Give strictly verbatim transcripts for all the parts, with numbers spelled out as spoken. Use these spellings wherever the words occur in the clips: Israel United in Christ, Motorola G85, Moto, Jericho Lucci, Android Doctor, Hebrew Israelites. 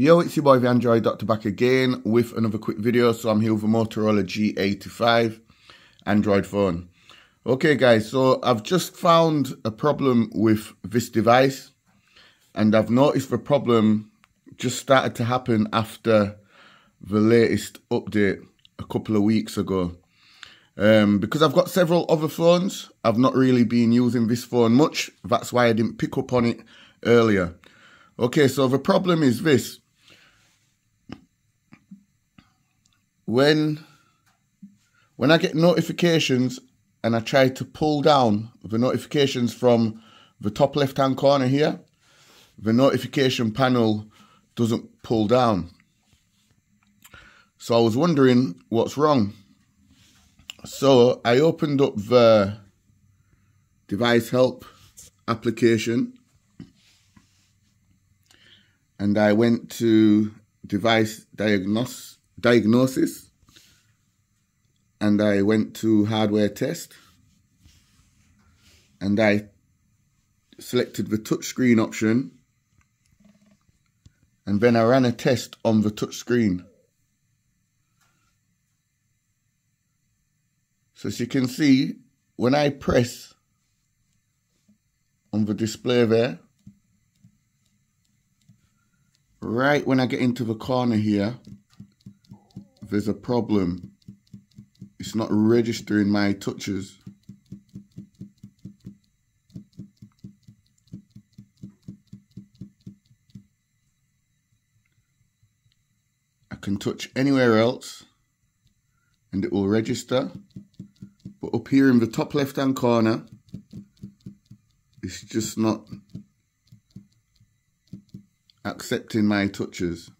Yo, it's your boy the Android Doctor back again with another quick video. So I'm here with a Motorola G eighty-five Android phone. Okay guys, so I've just found a problem with this device, and I've noticed the problem just started to happen after the latest update a couple of weeks ago. Um, because I've got several other phones, I've not really been using this phone much. That's why I didn't pick up on it earlier. Okay, so the problem is this. When, when I get notifications and I try to pull down the notifications from the top left-hand corner here, the notification panel doesn't pull down. So I was wondering what's wrong. So I opened up the device help application and I went to device diagnos- diagnosis. And I went to hardware test and I selected the touchscreen option, and then I ran a test on the touchscreen. So as you can see, when I press on the display there, right when I get into the corner here, there's a problem. It's not registering my touches. I can touch anywhere else and it will register. But up here in the top left-hand corner, it's just not accepting my touches.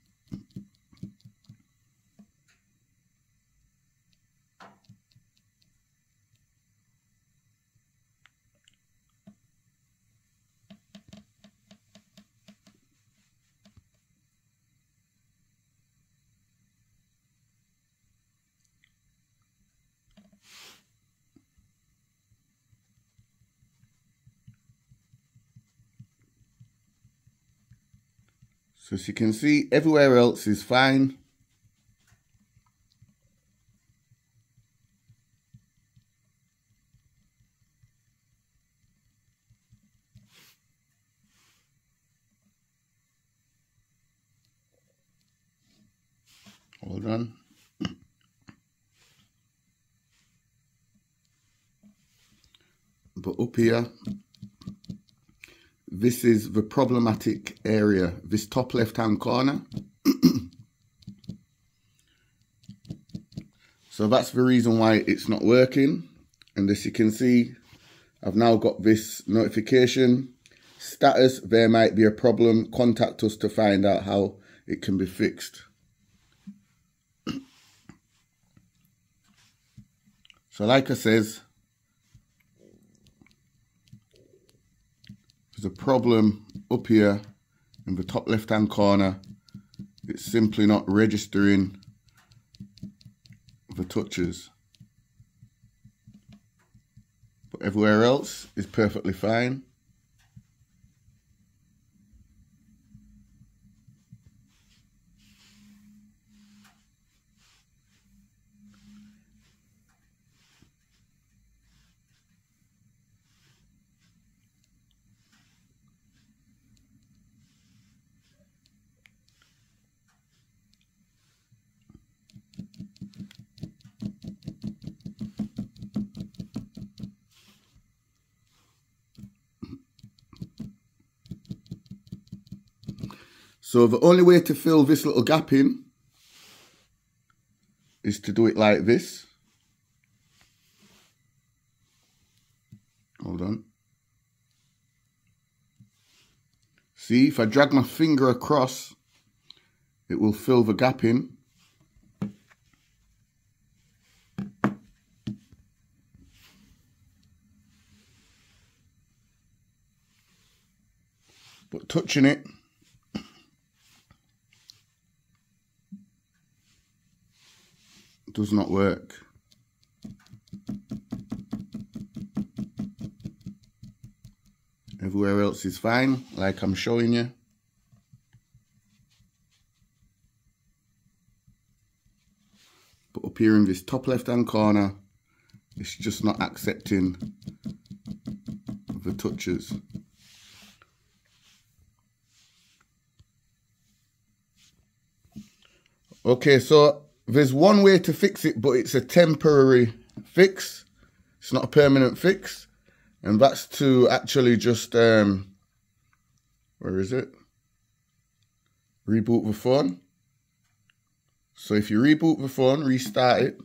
So as you can see, everywhere else is fine. Hold on. But up here, this is the problematic area, this top left-hand corner. So that's the reason why it's not working. And as you can see, I've now got this notification. Status, there might be a problem. Contact us to find out how it can be fixed. So like I says, there's a problem up here in the top left-hand corner. It's simply not registering the touches. But everywhere else is perfectly fine. So the only way to fill this little gap in is to do it like this. Hold on. See, if I drag my finger across, it will fill the gap in. But touching it, does not work. Everywhere else is fine, like I'm showing you. but up here in this top left hand corner, it's just not accepting the touches. Okay, so there's one way to fix it, but it's a temporary fix. It's not a permanent fix. And that's to actually just, um, where is it? Reboot the phone. So if you reboot the phone, restart it.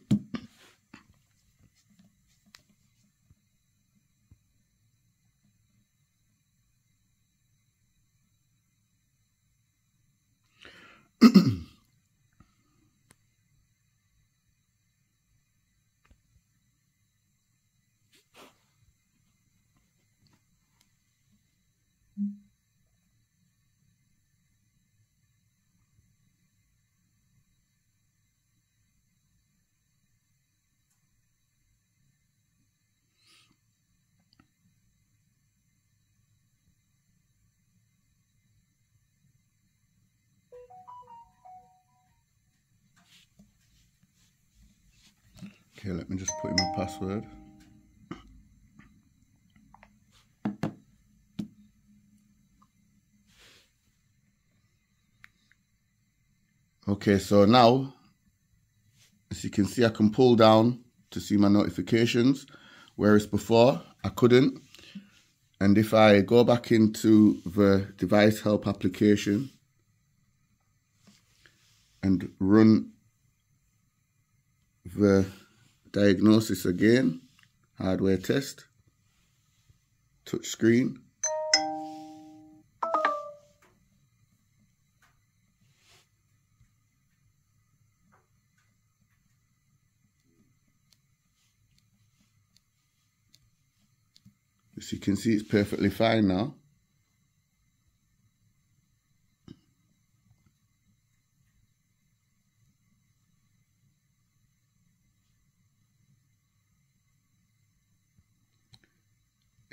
Okay, let me just put in my password. Okay, so now, as you can see, I can pull down to see my notifications, whereas before I couldn't. And if I go back into the device help application and run the diagnosis again, hardware test, touch screen. As you can see, it's perfectly fine now.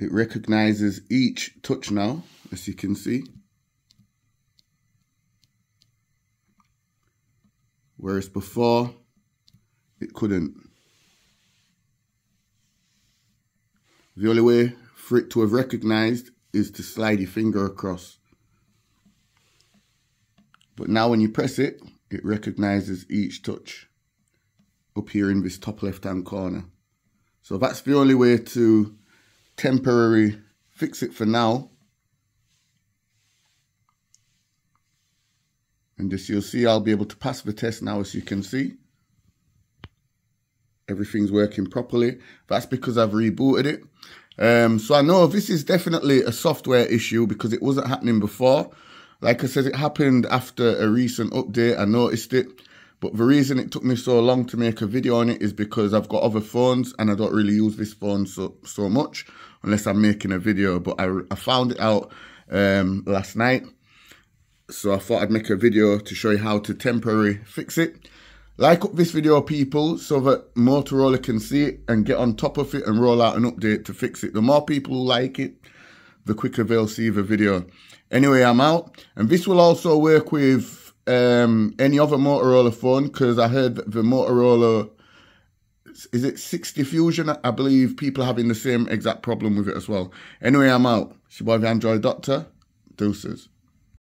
It recognizes each touch now, as you can see. Whereas before, it couldn't. The only way for it to have recognized is to slide your finger across. But now when you press it, it recognizes each touch up here in this top left-hand corner. So that's the only way to temporary fix it for now. And as you'll see, I'll be able to pass the test now. As you can see, everything's working properly. That's because I've rebooted it. Um, so I know this is definitely a software issue because it wasn't happening before. Like I said, it happened after a recent update. I noticed it. But the reason it took me so long to make a video on it is because I've got other phones and I don't really use this phone so, so much unless I'm making a video. But I, I found it out um, last night. So I thought I'd make a video to show you how to temporarily fix it. Like up this video, people, so that Motorola can see it and get on top of it and roll out an update to fix it. The more people who like it, the quicker they'll see the video. Anyway, I'm out. And this will also work with Um, any other Motorola phone, because I heard that the Motorola, is it sixty Fusion? I believe people are having the same exact problem with it as well. Anyway, I'm out. It's your boy, the Android Doctor. Deuces.